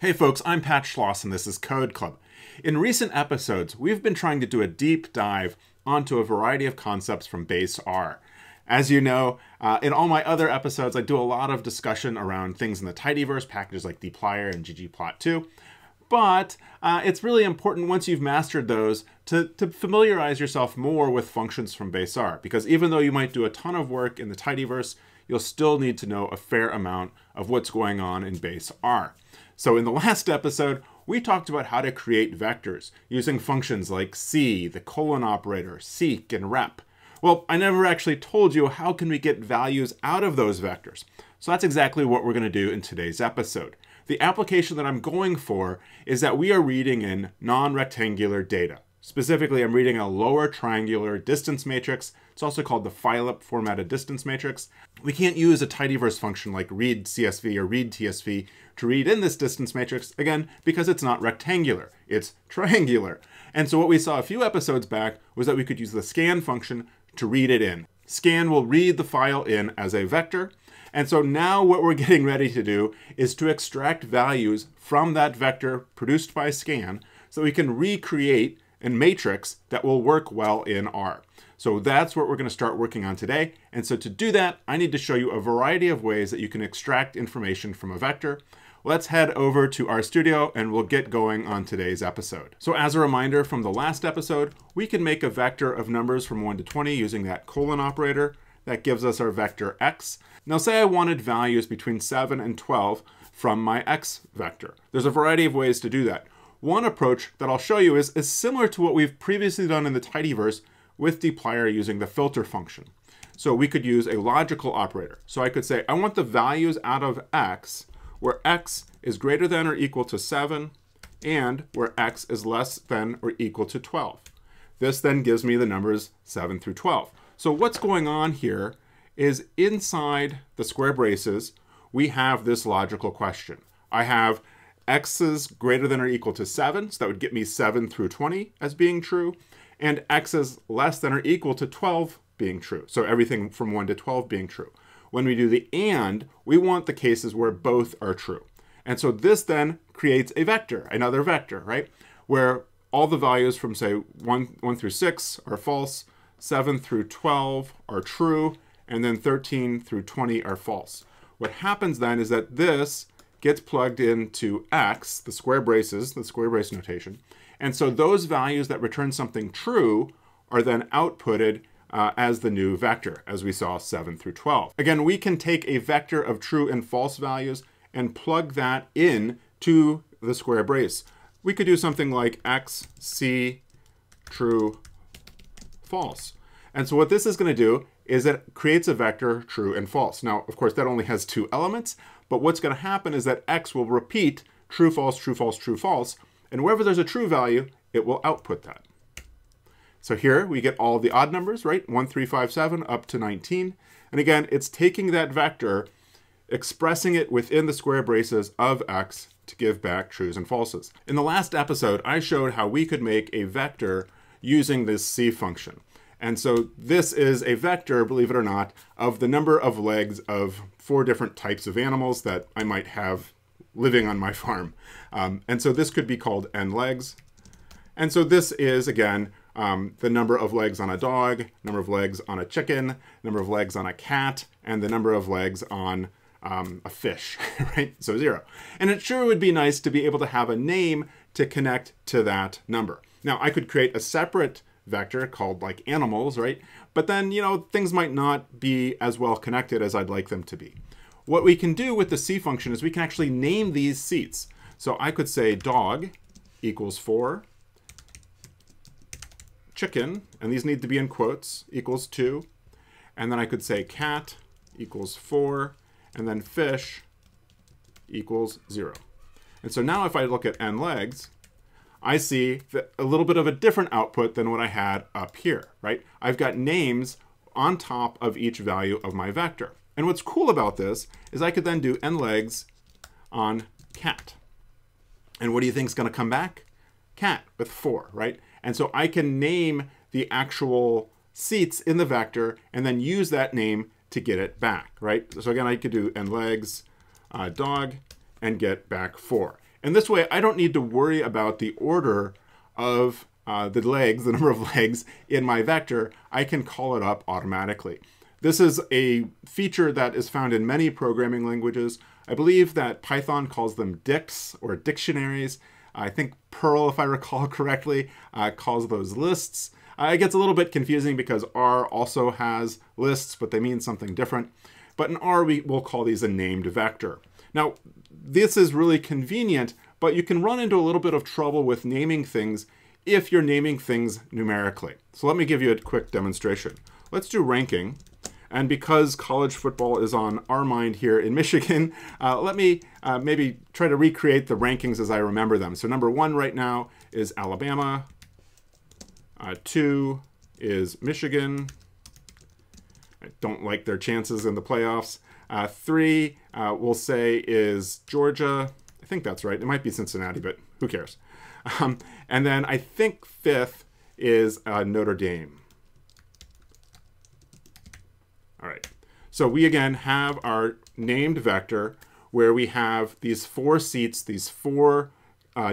Hey folks, I'm Pat Schloss and this is Code Club. In recent episodes, we've been trying to do a deep dive onto a variety of concepts from base R. As you know, in all my other episodes, I do a lot of discussion around things in the tidyverse, packages like dplyr and ggplot2, but it's really important once you've mastered those to familiarize yourself more with functions from base R, because even though you might do a ton of work in the tidyverse, you'll still need to know a fair amount of what's going on in base R. So in the last episode, we talked about how to create vectors using functions like see, the colon operator, seek, and rep. Well, I never actually told you how can we get values out of those vectors. So that's exactly what we're gonna do in today's episode. The application that I'm going for is that we are reading in non-rectangular data. Specifically, I'm reading a lower triangular distance matrix. It's also called the pylip formatted distance matrix. We can't use a tidyverse function like read CSV or read TSV to read in this distance matrix, again, because it's not rectangular, it's triangular. And so what we saw a few episodes back was that we could use the scan function to read it in. Scan will read the file in as a vector. And so now what we're getting ready to do is to extract values from that vector produced by scan so we can recreate and matrix that will work well in R. So that's what we're going to start working on today. And so to do that, I need to show you a variety of ways that you can extract information from a vector. Let's head over to RStudio and we'll get going on today's episode. So as a reminder from the last episode, we can make a vector of numbers from 1 to 20 using that colon operator. That gives us our vector x. Now say I wanted values between 7 and 12 from my x vector. There's a variety of ways to do that. One approach that I'll show you is similar to what we've previously done in the tidyverse with dplyr using the filter function. So we could use a logical operator. So I could say, I want the values out of x where x is greater than or equal to 7 and where x is less than or equal to 12. This then gives me the numbers 7 through 12. So what's going on here is inside the square braces, we have this logical question. I have x is greater than or equal to 7, so that would get me 7 through 20 as being true, and x is less than or equal to 12 being true, so everything from 1 to 12 being true. When we do the and, we want the cases where both are true. And so this then creates a vector, another vector, right? Where all the values from, say, 1 through 6 are false, 7 through 12 are true, and then 13 through 20 are false. What happens then is that this gets plugged into x, the square braces, the square brace notation. And so those values that return something true are then outputted as the new vector, as we saw 7 through 12. Again, we can take a vector of true and false values and plug that in to the square brace. We could do something like x, c, true, false. And so what this is going to do is it creates a vector true and false. Now, of course, that only has two elements, but what's going to happen is that x will repeat true, false, true, false, true, false, and wherever there's a true value, it will output that. So here we get all the odd numbers, right? 1, 3, 5, 7, up to 19. And again, it's taking that vector, expressing it within the square braces of x to give back trues and falses. In the last episode, I showed how we could make a vector using this c function. And so this is a vector, believe it or not, of the number of legs of 4 different types of animals that I might have living on my farm. And so this could be called n legs. And so this is, again, the number of legs on a dog, number of legs on a chicken, number of legs on a cat, and the number of legs on a fish, right? So 0. And it sure would be nice to be able to have a name to connect to that number. Now, I could create a separate vector called like animals, right? But then, you know, things might not be as well connected as I'd like them to be. What we can do with the C function is we can actually name these seats. So I could say dog equals 4, chicken, and these need to be in quotes, equals 2. And then I could say cat equals 4, and then fish equals 0. And so now if I look at n legs, I see a little bit of a different output than what I had up here, right? I've got names on top of each value of my vector. And what's cool about this is I could then do n legs on cat. And what do you think is going to come back? Cat with 4, right? And so I can name the actual seats in the vector and then use that name to get it back, right? So again, I could do n legs dog and get back 4. And this way, I don't need to worry about the order of the legs, the number of legs in my vector. I can call it up automatically. This is a feature that is found in many programming languages. I believe that Python calls them dicts or dictionaries. I think Perl, if I recall correctly, calls those lists. It gets a little bit confusing because R also has lists, but they mean something different. But in R, we will call these a named vector. Now, this is really convenient, but you can run into a little bit of trouble with naming things if you're naming things numerically. So let me give you a quick demonstration. Let's do ranking. And because college football is on our mind here in Michigan, let me maybe try to recreate the rankings as I remember them. So number 1 right now is Alabama. 2 is Michigan. I don't like their chances in the playoffs. 3, we'll say, is Georgia. I think that's right. It might be Cincinnati, but who cares? And then I think 5th is Notre Dame. All right, so we again have our named vector where we have these 4 seats, these 4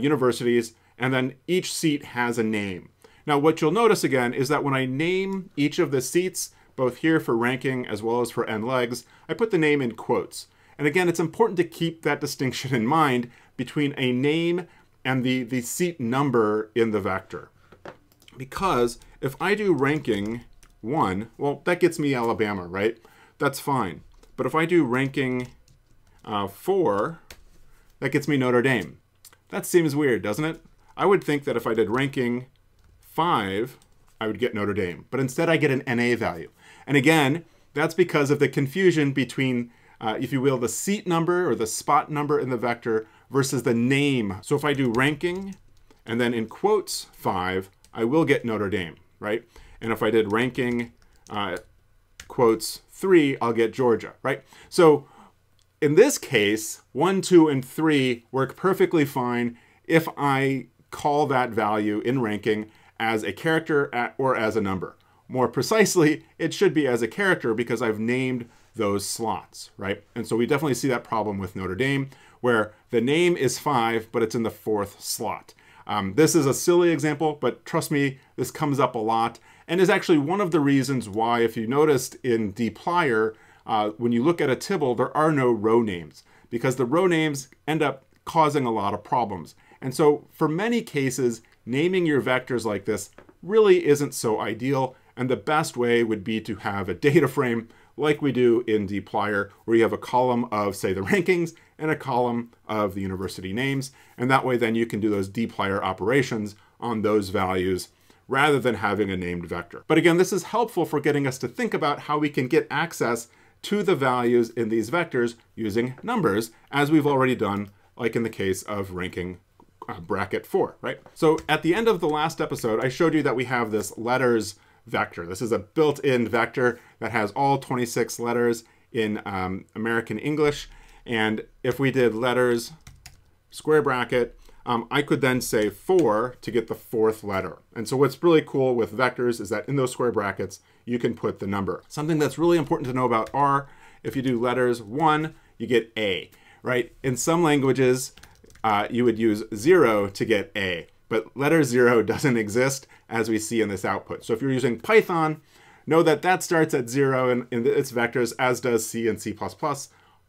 universities, and then each seat has a name. Now what you'll notice again is that when I name each of the seats, both here for ranking as well as for n legs, I put the name in quotes. And again, it's important to keep that distinction in mind between a name and the seat number in the vector. Because if I do ranking 1, well, that gets me Alabama, right? That's fine. But if I do ranking 4, that gets me Notre Dame. That seems weird, doesn't it? I would think that if I did ranking 5, I would get Notre Dame. But instead, I get an NA value. And again, that's because of the confusion between, if you will, the seat number or the spot number in the vector versus the name. So if I do ranking and then in quotes 5, I will get Notre Dame, right? And if I did ranking quotes 3, I'll get Georgia, right? So in this case, 1, 2, and 3 work perfectly fine if I call that value in ranking as a character or as a number. More precisely, it should be as a character because I've named those slots, right? And so we definitely see that problem with Notre Dame where the name is 5, but it's in the 4th slot. This is a silly example, but trust me, this comes up a lot and is actually one of the reasons why, if you noticed in dplyr, when you look at a tibble, there are no row names because the row names end up causing a lot of problems. And so for many cases, naming your vectors like this really isn't so ideal. And the best way would be to have a data frame like we do in dplyr, where you have a column of, say, the rankings and a column of the university names. And that way, then you can do those dplyr operations on those values rather than having a named vector. But again, this is helpful for getting us to think about how we can get access to the values in these vectors using numbers, as we've already done, like in the case of ranking bracket 4, right? So at the end of the last episode, I showed you that we have this letters vector. This is a built-in vector that has all 26 letters in American English. And if we did letters square bracket, I could then say 4 to get the 4th letter. And so what's really cool with vectors is that in those square brackets, you can put the number. Something that's really important to know about R, if you do letters 1, you get A, right? In some languages, you would use 0 to get A. But letter 0 doesn't exist as we see in this output. So if you're using Python, know that that starts at 0 in its vectors, as does C and C++.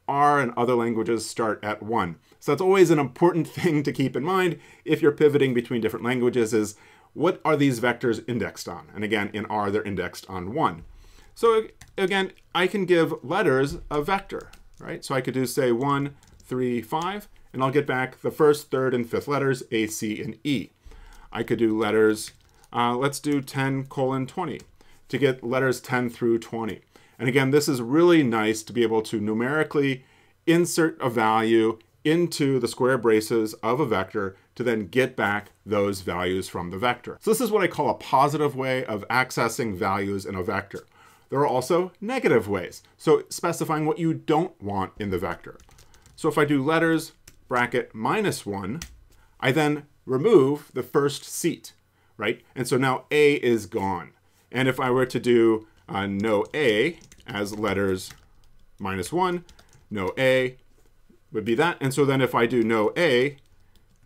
R and other languages start at 1. So that's always an important thing to keep in mind if you're pivoting between different languages is what are these vectors indexed on? And again, in R, they're indexed on 1. So again, I can give letters a vector, right? So I could do, say, 1, 3, 5. And I'll get back the 1st, 3rd, and 5th letters, A, C, and E. I could do letters, let's do 10:20 to get letters 10 through 20. And again, this is really nice to be able to numerically insert a value into the square braces of a vector to then get back those values from the vector. So this is what I call a positive way of accessing values in a vector. There are also negative ways. So specifying what you don't want in the vector. So if I do letters, bracket -1, I then remove the 1st seat, right? And so now A is gone. And if I were to do no A as letters -1, no A would be that. And so then if I do no A,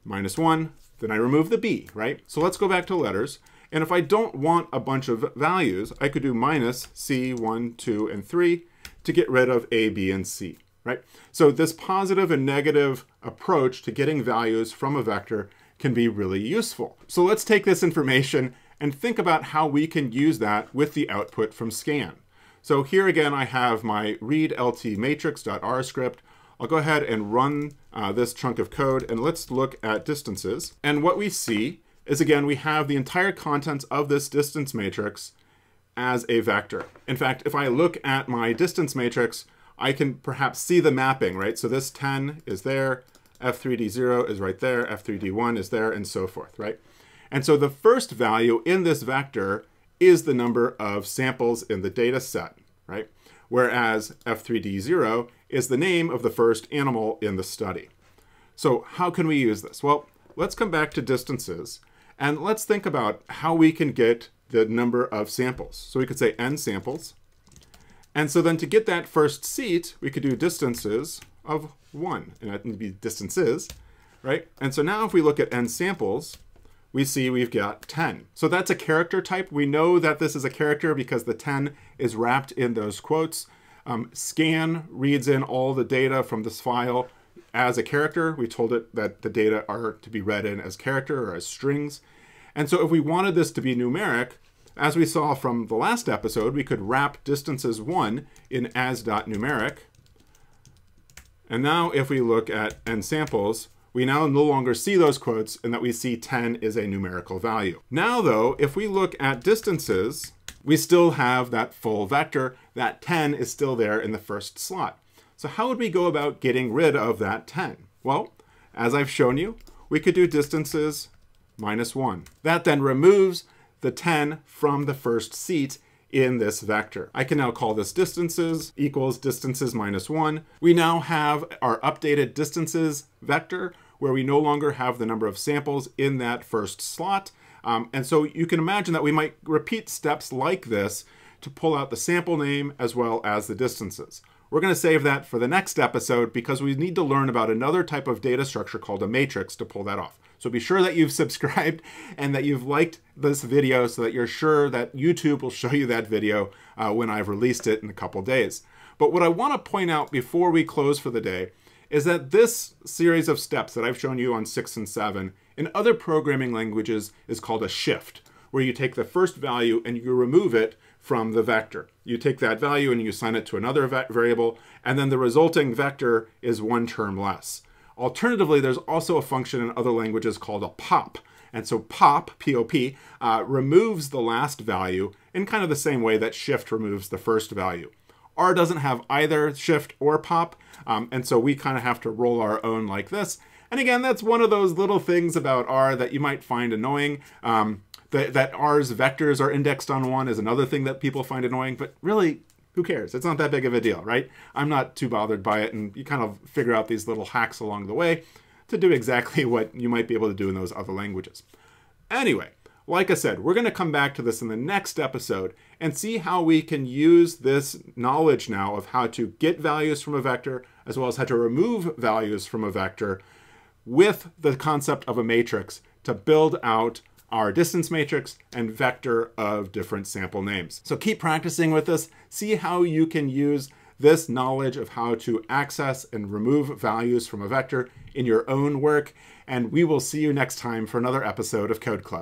-1, then I remove the B, right? So let's go back to letters. And if I don't want a bunch of values, I could do -C, 1, 2, and 3 to get rid of A, B, and C, right? So this positive and negative approach to getting values from a vector can be really useful. So let's take this information and think about how we can use that with the output from scan. So here again, I have my read_lt_matrix.r script. I'll go ahead and run this chunk of code, and let's look at distances. And what we see is, again, we have the entire contents of this distance matrix as a vector. In fact, if I look at my distance matrix, I can perhaps see the mapping, right? So this 10 is there, F3D0 is right there, F3D1 is there, and so forth, right? And so the first value in this vector is the number of samples in the data set, right? Whereas F3D0 is the name of the first animal in the study. So how can we use this? Well, let's come back to distances, and let's think about how we can get the number of samples. So we could say n samples. And so then to get that first seat, we could do distances of 1, and that would be distances, right? And so now if we look at n samples, we see we've got 10. So that's a character type. We know that this is a character because the 10 is wrapped in those quotes. Scan reads in all the data from this file as a character. We told it that the data are to be read in as character or as strings. And so if we wanted this to be numeric, as we saw from the last episode, we could wrap distances1 in as.numeric. And now if we look at n samples, we now no longer see those quotes, and that we see 10 is a numerical value. Now though, if we look at distances, we still have that full vector. That 10 is still there in the first slot. So how would we go about getting rid of that 10? Well, as I've shown you, we could do distances -1. That then removes the 10 from the first seat in this vector. I can now call this distances equals distances -1. We now have our updated distances vector where we no longer have the number of samples in that first slot. And so you can imagine that we might repeat steps like this to pull out the sample name as well as the distances. We're going to save that for the next episode because we need to learn about another type of data structure called a matrix to pull that off. So be sure that you've subscribed and that you've liked this video so that you're sure that YouTube will show you that video when I've released it in a couple days. But what I want to point out before we close for the day is that this series of steps that I've shown you on 6 and 7 in other programming languages is called a shift, where you take the first value and you remove it from the vector. You take that value and you assign it to another variable, and then the resulting vector is one term less. Alternatively, there's also a function in other languages called a pop. And so pop, P-O-P, removes the last value in kind of the same way that shift removes the first value. R doesn't have either shift or pop, and so we kind of have to roll our own like this. And again, that's one of those little things about R that you might find annoying. That R's vectors are indexed on 1 is another thing that people find annoying, but really, who cares? It's not that big of a deal, right? I'm not too bothered by it, and you kind of figure out these little hacks along the way to do exactly what you might be able to do in those other languages. Anyway, like I said, we're going to come back to this in the next episode and see how we can use this knowledge now of how to get values from a vector as well as how to remove values from a vector with the concept of a matrix to build out our distance matrix and vector of different sample names. So keep practicing with this. See how you can use this knowledge of how to access and remove values from a vector in your own work. And we will see you next time for another episode of Code Club.